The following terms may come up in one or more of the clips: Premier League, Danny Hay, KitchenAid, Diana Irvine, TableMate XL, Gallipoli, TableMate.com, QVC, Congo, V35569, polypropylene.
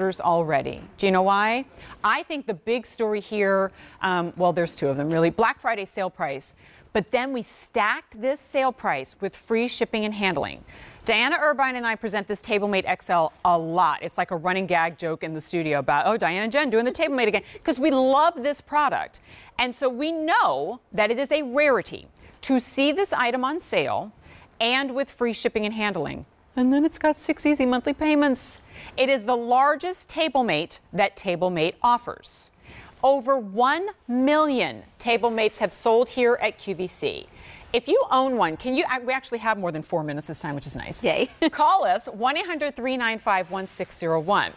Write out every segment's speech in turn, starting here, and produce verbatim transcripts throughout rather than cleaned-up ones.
orders already. Do you know why? I think the big story here, um, well, there's two of them really, Black Friday sale price. But then we stacked this sale price with free shipping and handling. Diana Irvine and I present this TableMate X L a lot. It's like a running gag joke in the studio about, oh, Diana and Jen doing the TableMate again, because we love this product. And so we know that it is a rarity to see this item on sale and with free shipping and handling. And then it's got six easy monthly payments. It is the largest TableMate that TableMate offers. Over one million TableMates have sold here at Q V C. If you own one, can you, we actually have more than four minutes this time, which is nice. Yay. Call us, one eight hundred, three nine five, one six zero one.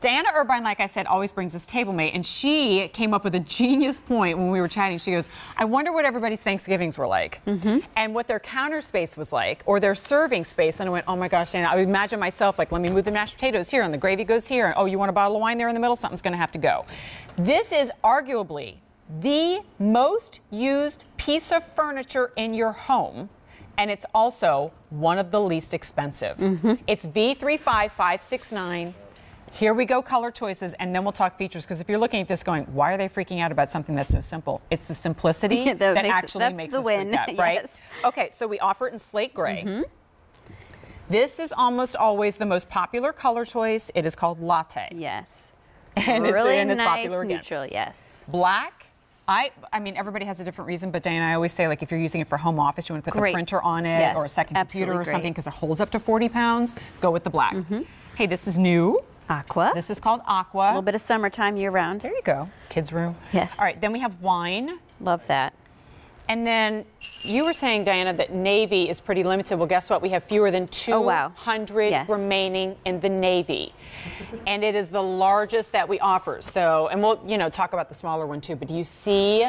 Diana Irvine, like I said, always brings us TableMate, and she came up with a genius point when we were chatting. She goes, I wonder what everybody's Thanksgivings were like, mm-hmm. and what their counter space was like, or their serving space. And I went, oh my gosh, Diana, I would imagine myself, like, let me move the mashed potatoes here, and the gravy goes here, and oh, you want a bottle of wine there in the middle? Something's gonna have to go. This is arguably the most used piece of furniture in your home, and it's also one of the least expensive. Mm-hmm. It's V three five five six nine. Here we go, color choices, and then we'll talk features, because if you're looking at this going, why are they freaking out about something that's so simple? It's the simplicity that, that makes actually it, makes us freak out, right? Yes. Okay, so we offer it in slate gray. Mm-hmm. This is almost always the most popular color choice. It is called latte. Yes. And really it's, and it's nice, popular again. Neutral, yes. Black. I, I mean, everybody has a different reason, but Diana, I always say, like, if you're using it for home office, you want to put great. the printer on it, yes, or a second computer or great. something, because it holds up to forty pounds, go with the black. Mm-hmm. Hey, this is new. Aqua. This is called Aqua. A little bit of summertime year-round. There you go. Kids' room. Yes. All right, then we have wine. Love that. And then you were saying, Diana, that navy is pretty limited. Well, guess what? We have fewer than two hundred oh, wow. yes. remaining in the navy. And it is the largest that we offer. So, and we'll, you know, talk about the smaller one, too. But do you see?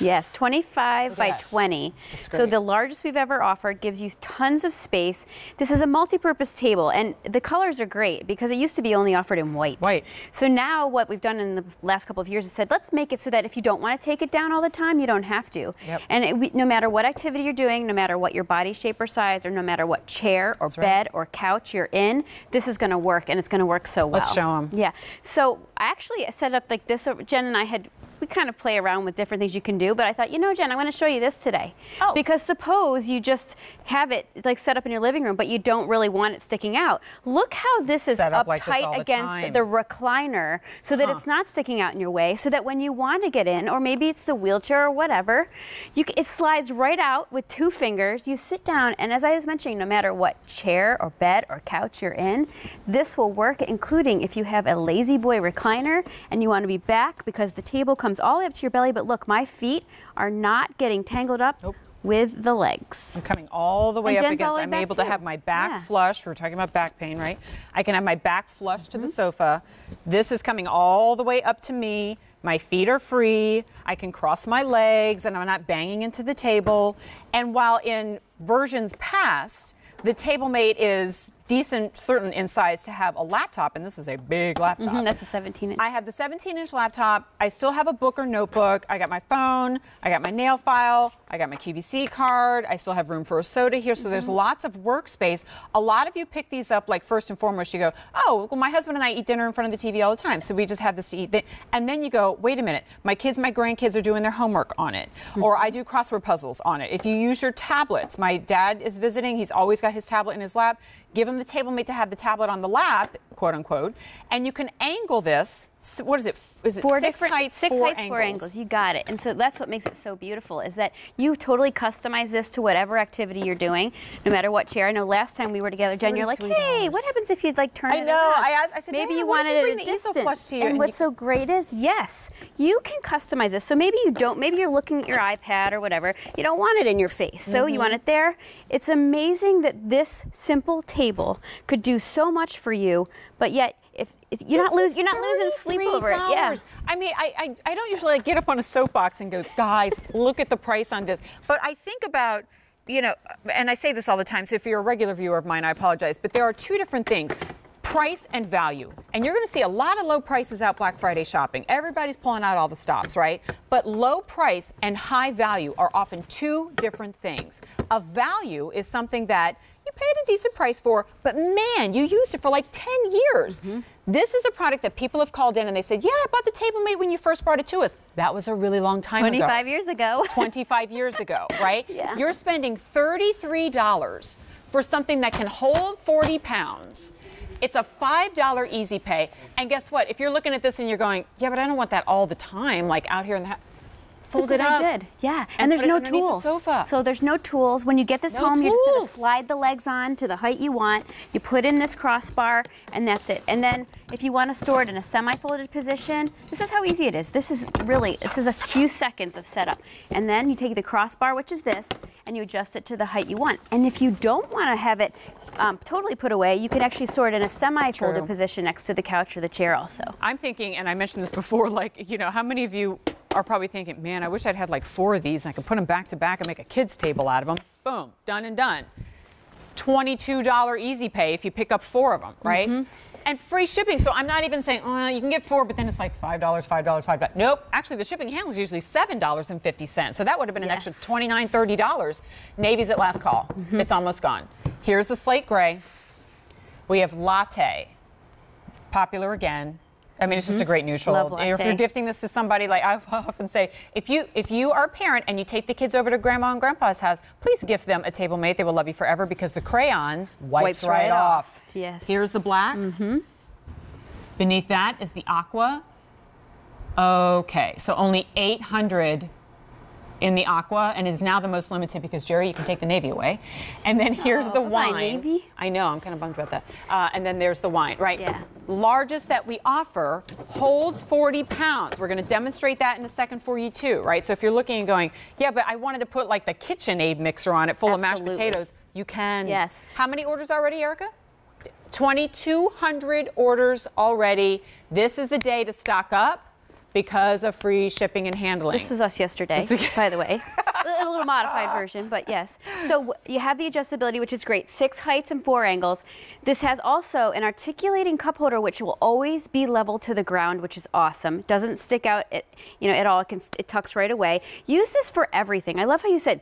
Yes, twenty-five by twenty. So the largest we've ever offered, gives you tons of space. This is a multi-purpose table, and the colors are great because it used to be only offered in white. White. So now what we've done in the last couple of years is said, let's make it so that if you don't want to take it down all the time, you don't have to. Yep. And it, we, no matter what activity you're doing, no matter what your body shape or size, or no matter what chair or That's bed right. or couch you're in, this is going to work, and it's going to work so well. Let's show them. Yeah. So I actually set up like this. Jen and I had, we kind of play around with different things you can do, but I thought, you know, Jen, I want to show you this today. Oh. Because suppose you just have it like set up in your living room, but you don't really want it sticking out. Look how this is up tight against the recliner so that it's not sticking out in your way, so that when you want to get in, or maybe it's the wheelchair or whatever, you, it slides right out with two fingers. You sit down, and as I was mentioning, no matter what chair or bed or couch you're in, this will work, including if you have a Lazy Boy recliner and you want to be back because the table comes all the way up to your belly, but look, my feet are not getting tangled up nope. with the legs. I'm coming all the way and up against, way I'm able too. to have my back yeah. flush. We're talking about back pain, right? I can have my back flush mm-hmm. to the sofa. This is coming all the way up to me. My feet are free. I can cross my legs, and I'm not banging into the table. And while in versions past, the TableMate is decent, certain in size to have a laptop, and this is a big laptop. Mm-hmm, that's a seventeen inch. I have the seventeen inch laptop. I still have a book or notebook. I got my phone. I got my nail file. I got my Q V C card. I still have room for a soda here, so mm-hmm. there's lots of workspace. A lot of you pick these up, like, first and foremost, you go, oh, well, my husband and I eat dinner in front of the T V all the time, so we just have this to eat. And then you go, wait a minute, my kids, my grandkids are doing their homework on it, mm-hmm. or I do crossword puzzles on it. If you use your tablets, my dad is visiting. He's always got his tablet in his lap. Give him the TableMate to have the tablet on the lap, quote unquote, and you can angle this. So what is it? Is it four six different heights, six four heights, angles. four angles? You got it. And so that's what makes it so beautiful, is that you totally customize this to whatever activity you're doing, no matter what chair. I know last time we were together, Jen, you're like, hey, what happens if you'd like turn I it know. Around? I know. I said, maybe you want it at a distance. And, and what's so great is, yes, you can customize this. So maybe you don't. Maybe you're looking at your iPad or whatever. You don't want it in your face, so mm-hmm. you want it there. It's amazing that this simple table could do so much for you, but yet. If, if you're, not lose, you're not losing sleep over it. Yeah. I mean, I, I, I don't usually like, get up on a soapbox and go, guys, look at the price on this. But I think about, you know, and I say this all the time, so if you're a regular viewer of mine, I apologize, but there are two different things. Price and value. And you're going to see a lot of low prices out Black Friday shopping. Everybody's pulling out all the stops, right? But low price and high value are often two different things. A value is something that you paid a decent price for, but man, you used it for like ten years. Mm-hmm. This is a product that people have called in and they said, yeah, I bought the TableMate when you first brought it to us. That was a really long time ago. twenty-five years ago. twenty-five years ago, right? Yeah. You're spending thirty-three dollars for something that can hold forty pounds. It's a five dollar easy pay. And guess what? If you're looking at this and you're going, yeah, but I don't want that all the time, like out here in the house. Fold it up. I did. Yeah, and, and there's no tools. The sofa. So there's no tools. When you get this no home, tools. You're just going to slide the legs on to the height you want. You put in this crossbar, and that's it. And then if you want to store it in a semi-folded position, this is how easy it is. This is really, this is a few seconds of setup. And then you take the crossbar, which is this, and you adjust it to the height you want. And if you don't want to have it um, totally put away, you can actually store it in a semi-folded position next to the couch or the chair also. I'm thinking, and I mentioned this before, like, you know, how many of you are probably thinking, man, I wish I'd had like four of these and I could put them back to back and make a kids table out of them. Boom, done and done. twenty-two dollar easy pay if you pick up four of them, right? Mm-hmm. And free shipping, so I'm not even saying, oh, you can get four, but then it's like five dollars, five dollars, five dollars. Nope, actually the shipping handle is usually seven dollars and fifty cents, so that would have been an yeah. extra twenty-nine, thirty dollars. Navy's at last call, mm-hmm. It's almost gone. Here's the slate gray. We have latte, popular again. I mean, it's just mm-hmm. a great neutral. If you're gifting this to somebody, like I often say, if you if you are a parent and you take the kids over to Grandma and Grandpa's house, please gift them a TableMate. They will love you forever because the crayon wipes, wipes right, right off. off. Yes. Here's the black. Mm-hmm. Beneath that is the aqua. Okay, so only eight hundred in the aqua, and it is now the most limited because, Jerry, you can take the navy away. And then here's oh, the wine. My navy? I know, I'm kind of bummed about that. Uh, and then there's the wine, right? Yeah. Largest that we offer holds forty pounds. We're going to demonstrate that in a second for you too, right? So if you're looking and going, yeah, but I wanted to put like the KitchenAid mixer on it full Absolutely. Of mashed potatoes, you can. Yes. How many orders already, Erica? twenty-two hundred orders already. This is the day to stock up, because of free shipping and handling. This was us yesterday, by the way. A little modified version, but yes. So you have the adjustability, which is great. Six heights and four angles. This has also an articulating cup holder, which will always be level to the ground, which is awesome. Doesn't stick out, at, you know, at all. It can, it tucks right away. Use this for everything. I love how you said,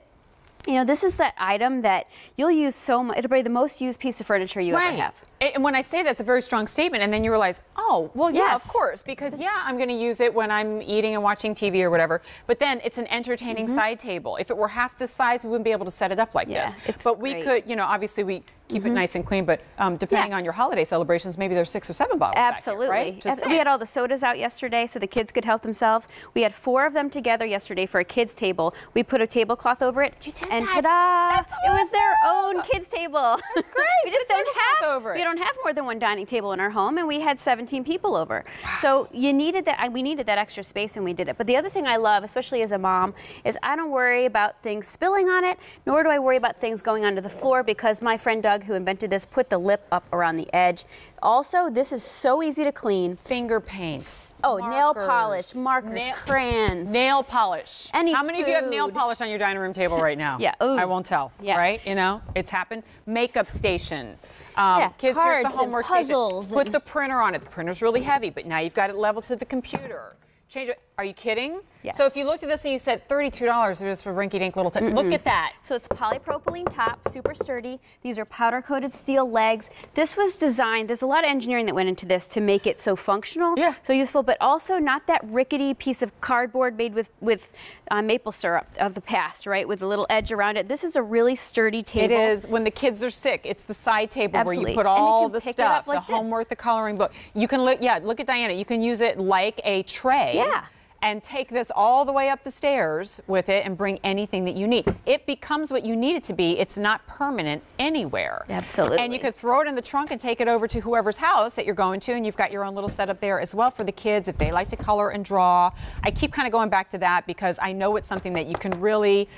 you know, this is that item that you'll use so much. It'll be the most used piece of furniture you right. ever have. And when I say that's a very strong statement, and then you realize, oh, well, yeah, yes. of course, because, yeah, I'm going to use it when I'm eating and watching T V or whatever, but then it's an entertaining mm-hmm. side table. If it were half this size, we wouldn't be able to set it up like yeah, this. It's but we great. Could, you know, obviously we keep mm-hmm. it nice and clean, but um, depending yeah. on your holiday celebrations, maybe there's six or seven bottles Absolutely. Back here, right? Absolutely. We had all the sodas out yesterday so the kids could help themselves. We had four of them together yesterday for a kids' table. We put a tablecloth over it, you did and ta-da! It was their own kids' table. That's great. We just don't have over it. We don't have more than one dining table in our home, and we had seventeen people over. Wow. So you needed that. We needed that extra space, and we did it. But the other thing I love, especially as a mom, is I don't worry about things spilling on it, nor do I worry about things going onto the floor, because my friend Doug, who invented this, put the lip up around the edge. Also, this is so easy to clean. Finger paints. Oh, markers, nail polish, markers, nail, crayons. Nail polish. Any How many food. Of you have nail polish on your dining room table right now? yeah. Ooh. I won't tell. Yeah. Right? You know, it's happened. Makeup station. Um, yeah, kids, cards here's the homework and puzzles. Station. Put the printer on it. The printer's really heavy, but now you've got it leveled to the computer. Change it. Are you kidding? Yes. So if you looked at this and you said thirty-two dollars just for rinky-dink little t- mm-mm. Look at that. So it's polypropylene top, super sturdy. These are powder-coated steel legs. This was designed, there's a lot of engineering that went into this to make it so functional, yeah. so useful, but also not that rickety piece of cardboard made with, with uh, maple syrup of the past, right, with a little edge around it. This is a really sturdy table. It is. When the kids are sick, it's the side table Absolutely. Where you put all you the stuff, like the this. Homework, the coloring book. You can look, yeah, look at Diana. You can use it like a tray. Yeah. And take this all the way up the stairs with it and bring anything that you need. It becomes what you need it to be. It's not permanent anywhere. Absolutely. And you could throw it in the trunk and take it over to whoever's house that you're going to, and you've got your own little setup there as well for the kids if they like to color and draw. I keep kind of going back to that because I know it's something that you can really,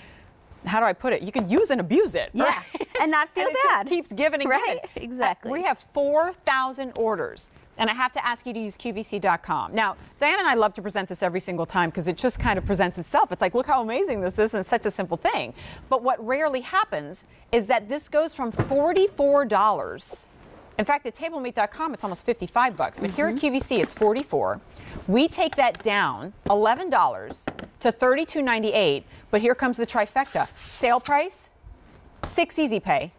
how do I put it? You can use and abuse it. Yeah, right? And not feel and it bad. It just keeps giving and right? giving. Exactly. We have four thousand orders. And I have to ask you to use Q V C dot com. Now, Diana and I love to present this every single time because it just kind of presents itself. It's like, look how amazing this is, and it's such a simple thing. But what rarely happens is that this goes from forty-four dollars. In fact, at TableMate dot com, it's almost fifty-five bucks. But mm-hmm. here at Q V C, it's forty-four dollars. We take that down eleven dollars to thirty-two ninety-eight. But here comes the trifecta. Sale price, six easy pay.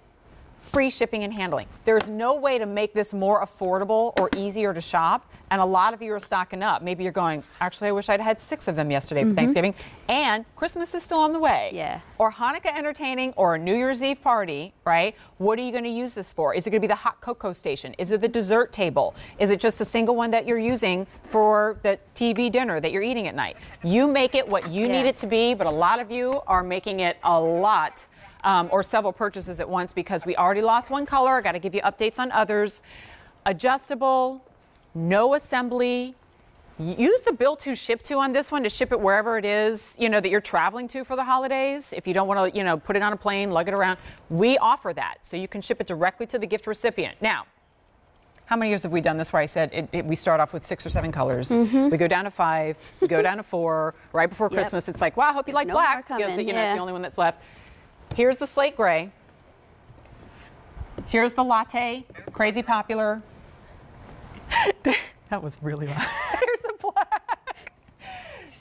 free shipping and handling. There's no way to make this more affordable or easier to shop, and a lot of you are stocking up. Maybe you're going, actually, I wish I'd had six of them yesterday mm-hmm. for Thanksgiving, and Christmas is still on the way. Yeah. Or Hanukkah entertaining, or a New Year's Eve party, right? What are you going to use this for? Is it going to be the hot cocoa station? Is it the dessert table? Is it just a single one that you're using for the T V dinner that you're eating at night? You make it what you yeah. need it to be, but a lot of you are making it a lot Um, or several purchases at once, because we already lost one color. I got to give you updates on others. Adjustable, no assembly. Use the bill to ship to on this one to ship it wherever it is, you know, that you're traveling to for the holidays. If you don't want to, you know, put it on a plane, lug it around, we offer that. So you can ship it directly to the gift recipient. Now, how many years have we done this where I said it, it, we start off with six or seven colors, mm-hmm. we go down to five, we go down to four, right before yep. Christmas. It's like, wow, I hope you like no black. You know, so, you yeah. know, it's the only one that's left. Here's the slate gray. Here's the latte, crazy popular. That was really loud. Here's the black.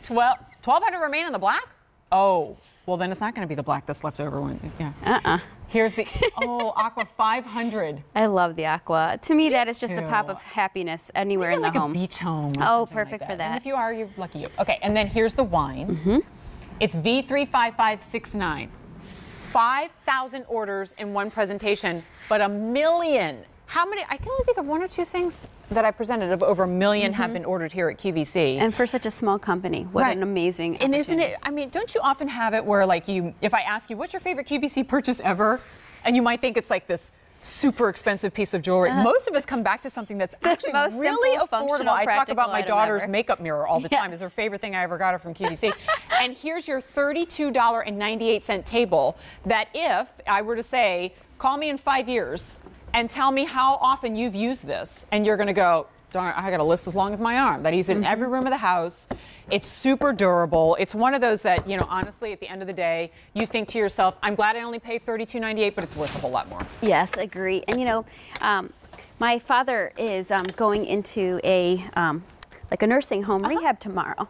Twelve, twelve hundred remain in the black? Oh, well then it's not going to be the black that's left over one. Yeah. Uh-uh. Here's the, oh, Aqua five hundred. I love the Aqua. To me, that is just a pop of happiness anywhere in the home. Like a beach home. Oh, perfect for that. And if you are, you're lucky you. Okay, and then here's the wine. Mm-hmm. It's V three five five six nine. five thousand orders in one presentation, but a million. How many? I can only think of one or two things that I presented of over a million mm-hmm. have been ordered here at Q V C. And for such a small company, what right. an amazing opportunity. And isn't it, I mean, don't you often have it where, like, you, if I ask you, what's your favorite Q V C purchase ever? And you might think it's like this super expensive piece of jewelry. Uh, Most of us come back to something that's actually really simple, affordable. I talk about my daughter's ever. makeup mirror all the yes. time. It's her favorite thing I ever got her from Q V C. And here's your thirty-two ninety-eight table that if I were to say, call me in five years and tell me how often you've used this, and you're going to go, darn, I got a list as long as my arm. That I use it mm-hmm. in every room of the house. It's super durable. It's one of those that, you know, honestly, at the end of the day, you think to yourself, I'm glad I only paid thirty-two ninety-eight, but it's worth a whole lot more. Yes, agree. And, you know, um, my father is um, going into a, um, like a nursing home uh-huh. rehab tomorrow.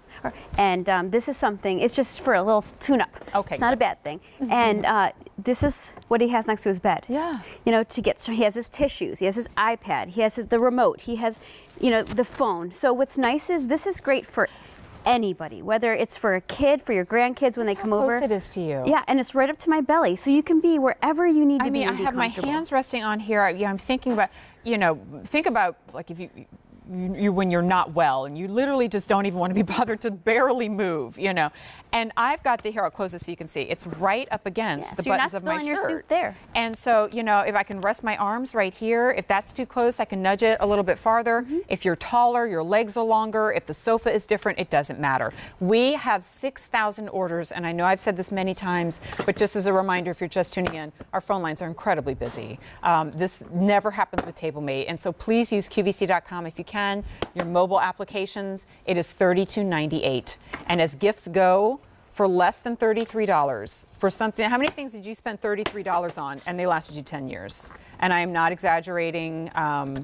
And um, this is something, it's just for a little tune-up. Okay. It's not a bad thing. Mm-hmm. And uh, this is what he has next to his bed. Yeah. You know, to get, so he has his tissues, he has his iPad, he has his, the remote, he has, you know, the phone. So what's nice is this is great for anybody, whether it's for a kid, for your grandkids when they How come over. How close it is to you. Yeah, and it's right up to my belly, so you can be wherever you need I to mean, be I mean, I have my hands resting on here. I, yeah, I'm thinking about, you know, think about, like, if you... You, when you're not well and you literally just don't even want to be bothered to barely move, you know. And I've got the here, I'll close this so you can see. It's right up against yeah, the so buttons of my shirt. You're not spilling your suit there. And so, you know, if I can rest my arms right here, if that's too close, I can nudge it a little bit farther. Mm-hmm. If you're taller, your legs are longer. If the sofa is different, it doesn't matter. We have six thousand orders, and I know I've said this many times, but just as a reminder, if you're just tuning in, our phone lines are incredibly busy. Um, this never happens with TableMate, and so please use Q V C dot com if you can. Your mobile applications, it is thirty-two ninety-eight. And as gifts go, for less than thirty-three dollars for something, how many things did you spend thirty-three dollars on and they lasted you ten years? And I am not exaggerating. Um,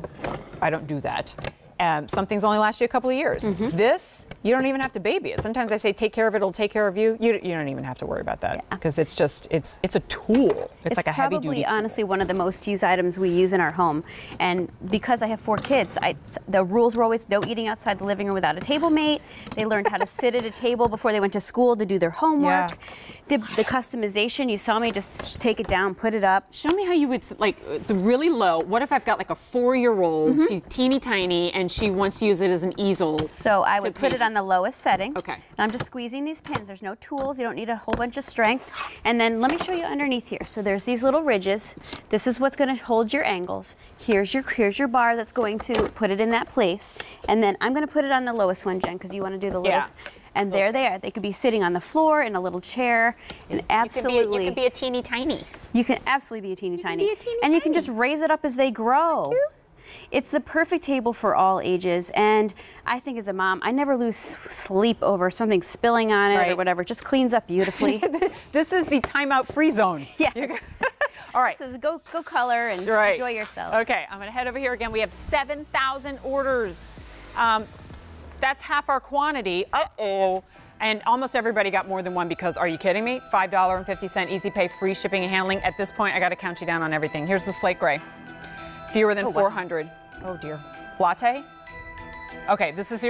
I don't do that. Um, some things only last you a couple of years. Mm-hmm. This, you don't even have to baby it. Sometimes I say, take care of it, it'll take care of you. You, you don't even have to worry about that because yeah. it's just, it's it's a tool. It's, it's like a heavy duty tool. It's probably, honestly, one of the most used items we use in our home. And because I have four kids, I, the rules were always no eating outside the living room without a table mate. They learned how to sit at a table before they went to school to do their homework. Yeah. The, the customization, you saw me just take it down, put it up. Show me how you would, like, the really low. What if I've got like a four-year-old, mm-hmm. she's teeny tiny, and she wants to use it as an easel? So I would put it on the lowest setting. Okay. And I'm just squeezing these pins. There's no tools. You don't need a whole bunch of strength. And then let me show you underneath here. So there's these little ridges. This is what's going to hold your angles. Here's your, here's your bar that's going to put it in that place. And then I'm going to put it on the lowest one, Jen, because you want to do the little... Yeah. And there they are. They could be sitting on the floor in a little chair, and absolutely. You could be, be a teeny tiny. You can absolutely be a teeny you tiny. Be a teeny and tiny. You can just raise it up as they grow. It's the perfect table for all ages, and I think as a mom, I never lose sleep over something spilling on it right. or whatever. It just cleans up beautifully. This is the timeout free zone. Yes. All right. This is go go color and right. enjoy yourselves. Okay, I'm gonna head over here again. We have seven thousand orders. Um, That's half our quantity. Uh-oh. And almost everybody got more than one because, are you kidding me? five dollars and fifty cents easy pay, free shipping and handling. At this point, I got to count you down on everything. Here's the slate gray. Fewer than oh, four hundred. Wow. Oh, dear. Latte? Okay, this is